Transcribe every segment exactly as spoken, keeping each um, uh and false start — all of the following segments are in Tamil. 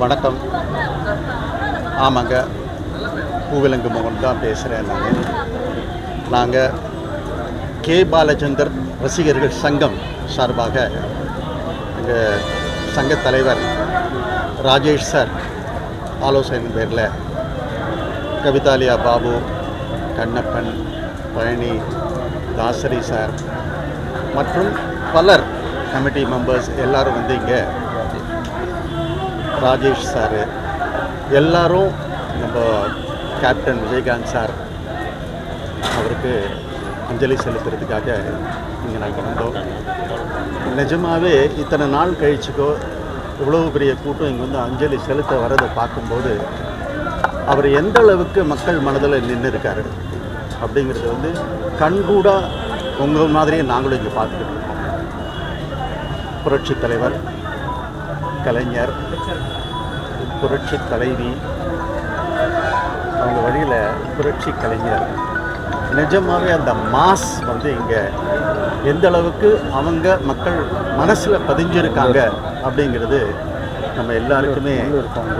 வணக்கம். ஆமாங்க, பூவிலங்கு மோகன் தான் பேசுகிறேன். நான் நாங்கள் கே பாலச்சந்தர் ரசிகர்கள் சங்கம் சார்பாக எங்கள் சங்க தலைவர் ராஜேஷ் சார் ஆலோசனை பேரில் கவிதாலியா பாபு, கண்ணப்பன், பழனி, தாசரி சார் மற்றும் பலர் கமிட்டி மெம்பர்ஸ் எல்லோரும் வந்து இங்கே ராஜேஷ் சார் எல்லோரும் நம்ம கேப்டன் விஜயகாந்த் சார் அவருக்கு அஞ்சலி செலுத்துறதுக்காக இங்கே நாங்கள் வந்தோம். நிஜமாகவே இத்தனை நாள் கழிச்சுக்கோ இவ்வளோ பெரிய கூட்டம் இங்கே வந்து அஞ்சலி செலுத்த வரதை பார்க்கும்போது அவர் எந்த அளவுக்கு மக்கள் மனதில் நின்று இருக்காரு அப்படிங்கிறது வந்து கண்கூடாக உங்கள் மாதிரியே நாங்களும் இங்கே பார்த்துக்கிட்டு இருக்கோம். புரட்சி தலைவர், கலைஞர், புரட்சி தலைவி, அவங்க வழியில் புரட்சி கலைஞர் நிஜமாகவே அந்த மாஸ் வந்து இங்கே எந்த அளவுக்கு அவங்க மக்கள் மனசில் பதிஞ்சிருக்காங்க அப்படிங்கிறது நம்ம எல்லாருக்குமே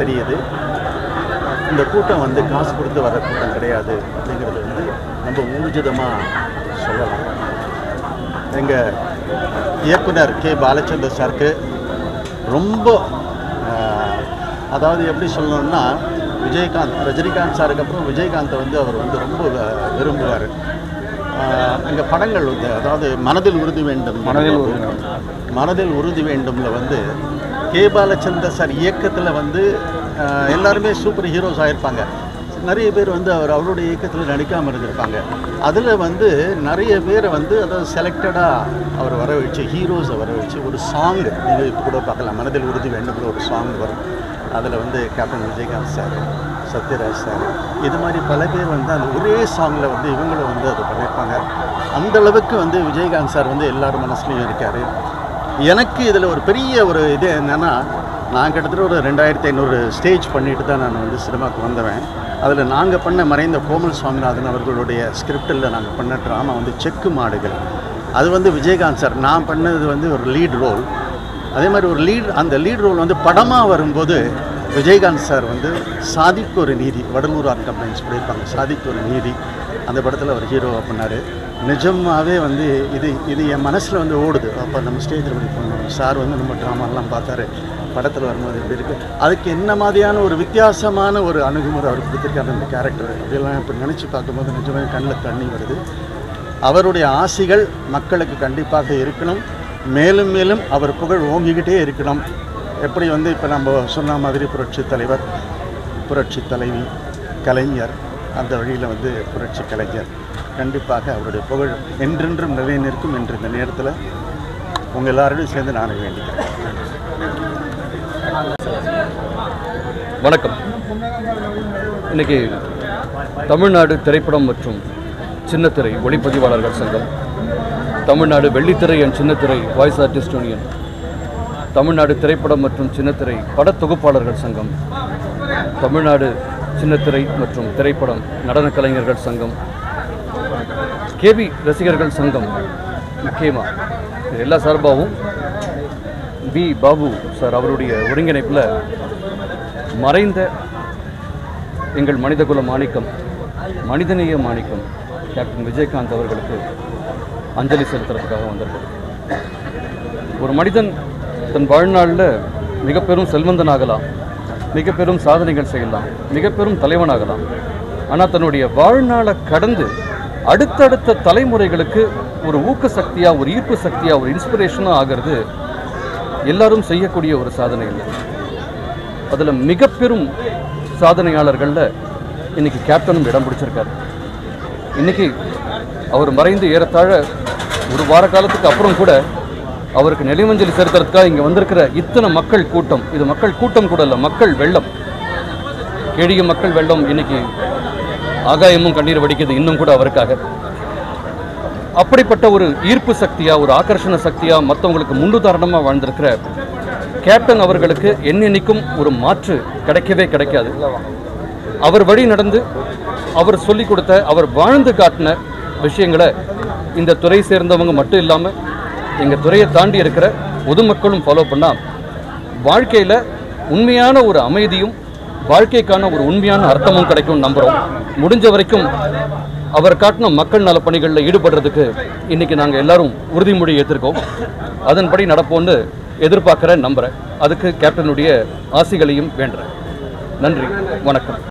தெரியுது. இந்த கூட்டம் வந்து காசு கொடுத்து வர கூட்டம் கிடையாது அப்படிங்கிறது வந்து நம்ம ஊர்ஜிதமாக சொல்லலாம். எங்கள் இயக்குனர் கே பாலச்சந்தர் சாருக்கு ரொம்ப அதாவது எப்படி சொல்லணும்னா விஜயகாந்த் ரஜினிகாந்த் சாருக்கு அப்புறம் விஜயகாந்தை வந்து அவர் வந்து ரொம்ப விரும்புவார். எங்கள் படங்கள் வந்து அதாவது மனதில் உறுதி வேண்டும் மனதில் மனதில் உறுதி வேண்டும்ல வந்து கே பாலச்சந்தர் சார் இயக்கத்தில் வந்து எல்லாருமே சூப்பர் ஹீரோஸ் ஆகியிருப்பாங்க. நிறைய பேர் வந்து அவர் அவருடைய இயக்கத்தில் நடிக்காமல் இருந்திருப்பாங்க. அதில் வந்து நிறைய பேரை வந்து அதாவது செலக்டடாக அவர் வர வச்சு ஹீரோஸை வர வச்சு ஒரு சாங்கு நீங்கள் இப்போ கூட பார்க்கலாம், மனதில் உறுதி வேண்டும்னு ஒரு சாங் வரும். அதில் வந்து captain Vijayakanth sir, Sathyaraj sir, இது மாதிரி பல பேர் வந்து அந்த ஒரே சாங்கில் வந்து இவங்களும் வந்து அதை பண்ணியிருப்பாங்க. அந்தளவுக்கு வந்து விஜயகாந்த் சார் வந்து எல்லோரும் மனசுலையும் இருக்கார். எனக்கு இதில் ஒரு பெரிய ஒரு இது என்னென்னா, நான் கிட்டத்தட்ட ஒரு ரெண்டாயிரத்தி ஐநூறு ஸ்டேஜ் பண்ணிட்டு தான் நான் வந்து சினிமாவுக்கு வந்தவேன். அதில் நாங்கள் பண்ண மறைந்த கோமல் சுவாமிநாதன் அவர்களுடைய ஸ்கிரிப்டில் நாங்கள் பண்ண ட்ராமா வந்து செக்கு மாடுகள். அது வந்து விஜயகாந்த் சார், நான் பண்ணது வந்து ஒரு லீட் ரோல். அதே மாதிரி ஒரு லீட் அந்த லீட் ரோல் வந்து படமாக வரும்போது விஜயகாந்த் சார் வந்து சாதிக்கு ஒரு நீதி, வடலூர் ஆர் கம்பெனிஸ் பண்ணியிருப்பாங்க, சாதிக்கு ஒரு நீதி அந்த படத்தில் ஒரு ஹீரோவாக பண்ணார். நிஜமாகவே வந்து இது இது என் மனசில் வந்து ஓடுது. அப்போ நம்ம ஸ்டேஜில் போய் பண்ணணும் சார் வந்து நம்ம ட்ராமாலாம் பார்த்தாரு, படத்தில் வரும்போது எப்படி இருக்குது, அதுக்கு என்ன மாதிரியான ஒரு வித்தியாசமான ஒரு அணுகுமுறை அவர் கொடுத்துருக்காரு அந்த கேரக்டர் அப்படிலாம் இப்போ நினச்சி பார்க்கும்போது நிஜமாக கண்ணில் தண்ணி வருது. அவருடைய ஆசைகள் மக்களுக்கு கண்டிப்பாக இருக்கணும், மேலும் மேலும் அவர் புகழ் ஓங்கிக்கிட்டே இருக்கணும். எப்படி வந்து இப்போ நம்ம சொன்ன மாதிரி புரட்சி தலைவர், புரட்சி தலைவி, கலைஞர், அந்த வழியில் வந்து புரட்சி கலைஞர் கண்டிப்பாக அவருடைய புகழ் என்றென்றும் நிலை நிற்கும் என்று இந்த நேரத்தில் உங்கள் எல்லாரோடையும் சேர்ந்து நான் வேண்டிக்கிறேன். வணக்கம். இன்றைக்கி தமிழ்நாடு திரைப்படம் மற்றும் சின்னத்திரை ஒளிப்பதிவாளர்கள் சங்கம், தமிழ்நாடு வெள்ளித்திரை அண்ட் சின்னத்திரை வாய்ஸ் ஆர்டிஸ்ட் யூனியன், தமிழ்நாடு திரைப்படம் மற்றும் சின்னத்திரை படத்தொகுப்பாளர்கள் சங்கம், தமிழ்நாடு சின்னத்திரை மற்றும் திரைப்படம் நடன கலைஞர்கள் சங்கம், கேபி ரசிகர்கள் சங்கம், முக்கியமாக எல்லா சார்பாகவும் பி பாபு சார் அவருடைய ஒருங்கிணைப்பில் மறைந்த எங்கள் மனிதகுல மாணிக்கம், மனிதநேய மாணிக்கம் கேப்டன் விஜயகாந்த் அவர்களுக்கு அஞ்சலி செலுத்துறதுக்காக வந்திருக்கோம். ஒரு மனிதன் தன் வாழ்நாளில் மிக பெரும் செல்வந்தனாகலாம், மிக பெரும் சாதனைகள் செய்யலாம், மிக பெரும் தலைவனாகலாம். ஆனால் தன்னுடைய வாழ்நாளை கடந்து அடுத்தடுத்த தலைமுறைகளுக்கு ஒரு ஊக்க சக்தியாக, ஒரு ஈர்ப்பு சக்தியாக, ஒரு இன்ஸ்பிரேஷனாக ஆகிறது எல்லாரும் செய்யக்கூடிய ஒரு சாதனை இல்லை. அதில் மிக பெரும் சாதனையாளர்களில் இன்றைக்கி கேப்டனும் இடம் பிடிச்சிருக்காரு. இன்றைக்கி அவர் மறைந்து ஏறத்தாழ ஒரு வார காலத்துக்கு அப்புறம் கூட அவருக்கு நினைவஞ்சலி செலுத்துறதுக்காக இங்கே வந்திருக்கிற இத்தனை மக்கள் கூட்டம், இது மக்கள் கூட்டம் கூட இல்லை, மக்கள் வெள்ளம், கேடிய மக்கள் வெள்ளம். இன்றைக்கி ஆகாயமும் கண்ணீர் வடிக்கிறது இன்னும் கூட அவருக்காக. அப்படிப்பட்ட ஒரு ஈர்ப்பு சக்தியாக, ஒரு ஆகர்ஷண சக்தியாக, மற்றவங்களுக்கு முன்னுதாரணமாக வாழ்ந்திருக்கிற கேப்டன் அவர்களுக்கு என்னென்னைக்கும் ஒரு மாற்று கிடைக்கவே கிடைக்காது. அவர் வழி நடந்து அவர் சொல்லிக் கொடுத்த, அவர் வாழ்ந்து காட்டின விஷயங்களை இந்த துறை சேர்ந்தவங்க மட்டும் இல்லாமல் எங்கள் துறையை தாண்டி இருக்கிற பொதுமக்களும் ஃபாலோ பண்ணால் வாழ்க்கையில் உண்மையான ஒரு அமைதியும் வாழ்க்கைக்கான ஒரு உண்மையான அர்த்தமும் கிடைக்கும் நம்புறோம். முடிஞ்ச வரைக்கும் அவர் காட்டின மக்கள் நல பணிகள்ல ஈடுபடுறதுக்கு இன்னைக்கு நாங்க எல்லாரும் உறுதிமொழி ஏத்திருக்கோம். அதன்படி நடப்போம்னு எதிர்பார்க்கற நம்புறேன். அதுக்கு கேப்டனுடைய ஆசிகளையும் வேண்டறேன். நன்றி, வணக்கம்.